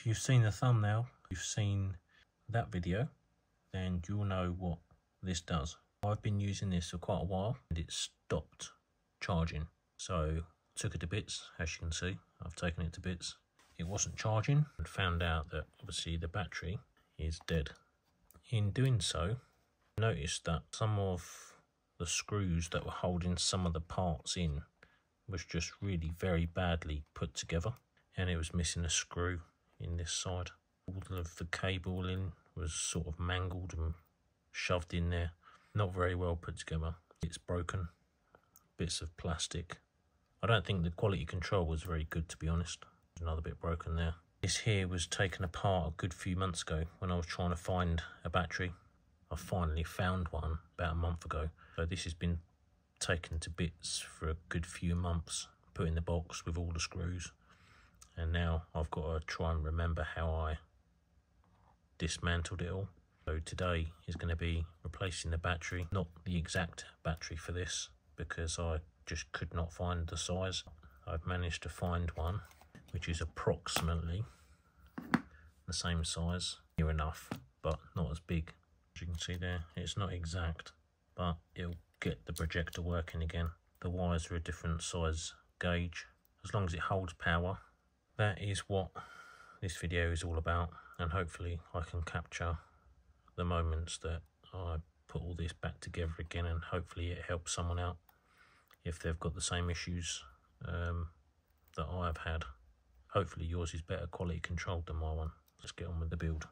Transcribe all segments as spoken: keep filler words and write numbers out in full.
If you've seen the thumbnail, you've seen that video, then you'll know what this does. I've been using this for quite a while and it stopped charging. So took it to bits, as you can see, I've taken it to bits. It wasn't charging and found out that obviously the battery is dead. In doing so, I noticed that some of the screws that were holding some of the parts in was just really very badly put together, and it was missing a screw in this side. All of the cabling was sort of mangled and shoved in there, not very well put together. It's broken, bits of plastic. I don't think the quality control was very good, to be honest. Another bit broken there. This here was taken apart a good few months ago when I was trying to find a battery. I finally found one about a month ago. So this has been taken to bits for a good few months, put in the box with all the screws. And now I've got to try and remember how I dismantled it all. So today is going to be replacing the battery, not the exact battery for this, because I just could not find the size. I've managed to find one which is approximately the same size, near enough, but not as big. As you can see there, it's not exact, but it'll get the projector working again. The wires are a different size gauge. As long as it holds power, that is what this video is all about, and hopefully I can capture the moments that I put all this back together again, and hopefully it helps someone out if they've got the same issues um, that I've had. Hopefully yours is better quality controlled than my one. Let's get on with the build.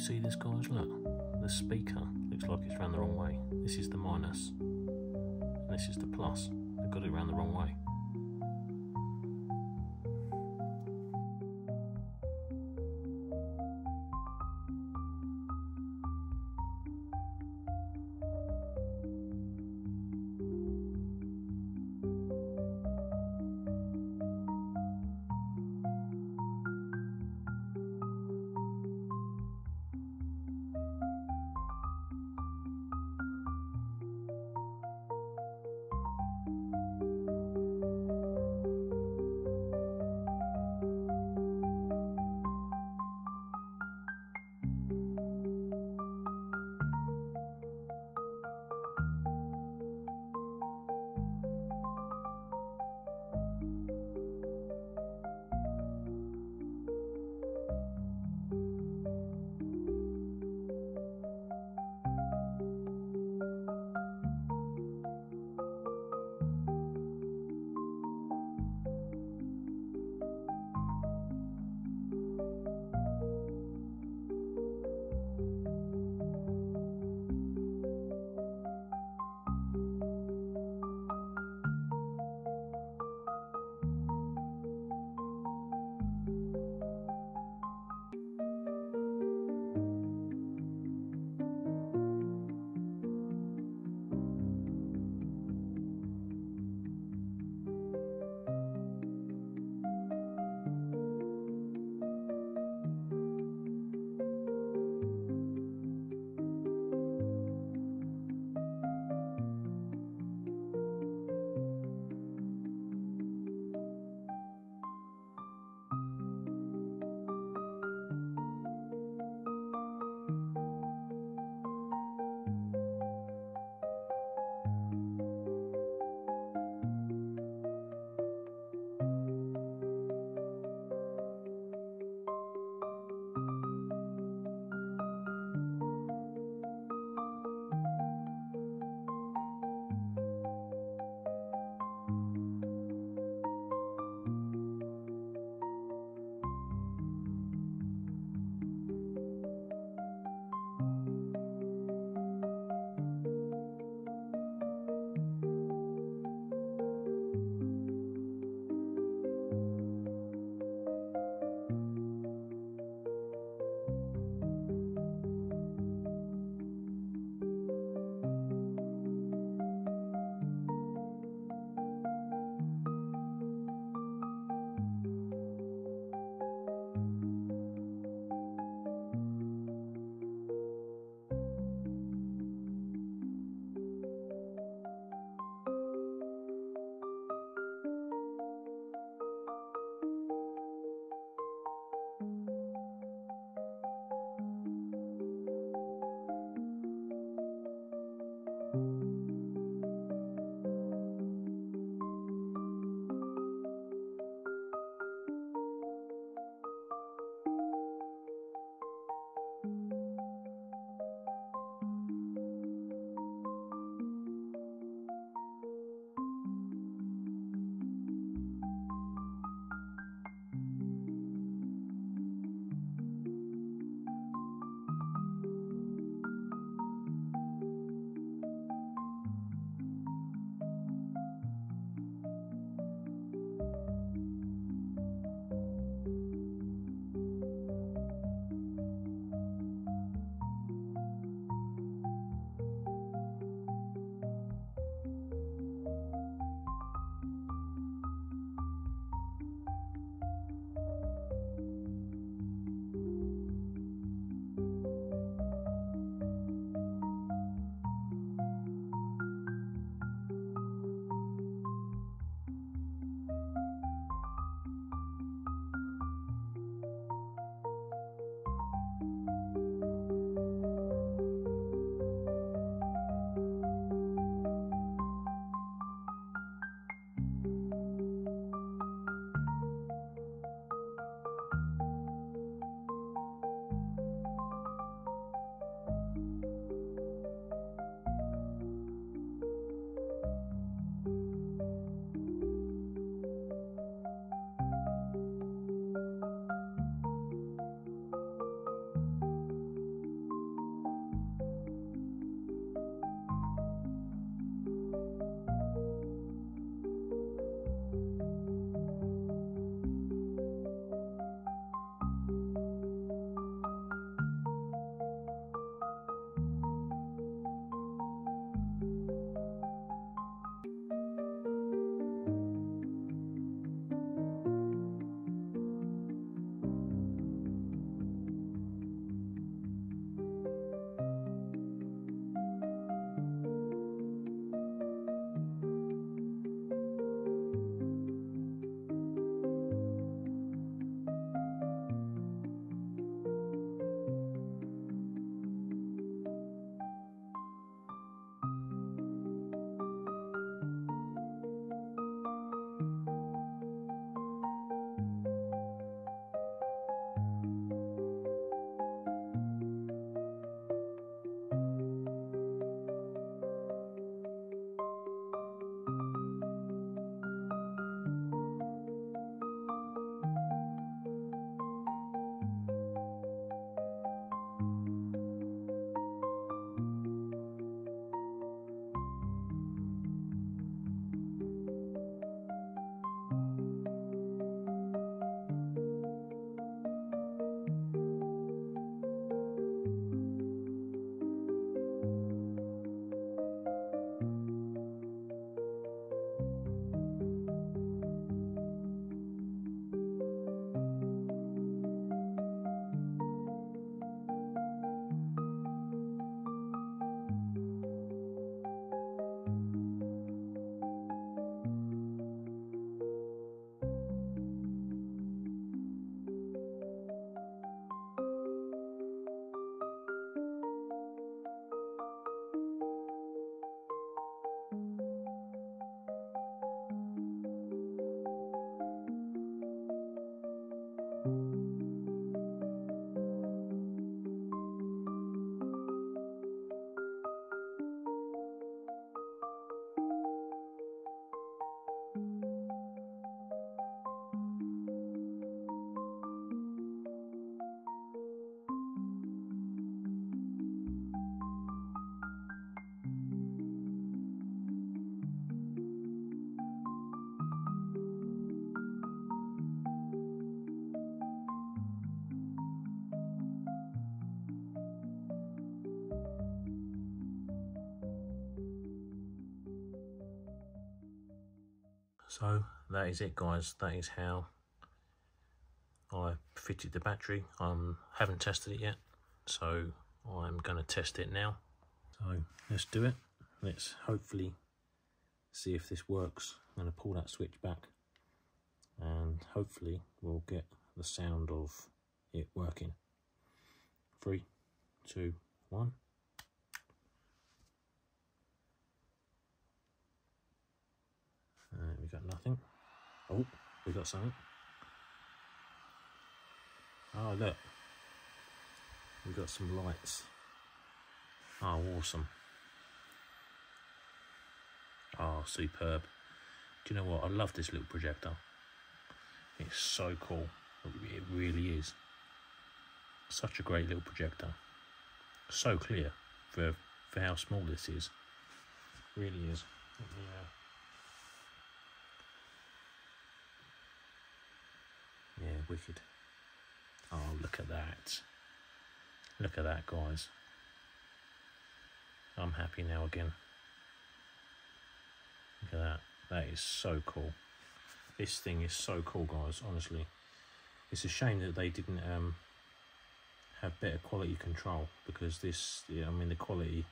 See this, guys? Look, the speaker looks like it's round the wrong way. This is the minus and this is the plus. They've got it round the wrong way. So that is it, guys. That is how I fitted the battery. I um, haven't tested it yet, so I'm going to test it now. So let's do it. Let's hopefully see if this works. I'm going to pull that switch back and hopefully we'll get the sound of it working. Three, two, one. We got nothing. Oh, we got something. Oh, look. We got some lights. Oh, awesome. Oh, superb. Do you know what? I love this little projector. It's so cool. It really is. Such a great little projector. So clear for, for how small this is. Really is. Yeah. Yeah, wicked. Oh, look at that. Look at that, guys. I'm happy now again. Look at that. That is so cool. This thing is so cool, guys, honestly. It's a shame that they didn't um, have better quality control, because this, yeah, I mean, the quality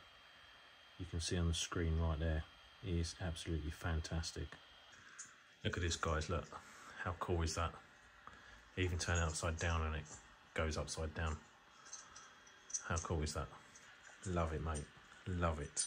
you can see on the screen right there is absolutely fantastic. Look at this, guys, look. How cool is that? You can turn it upside down and it goes upside down. How cool is that? Love it, mate. Love it.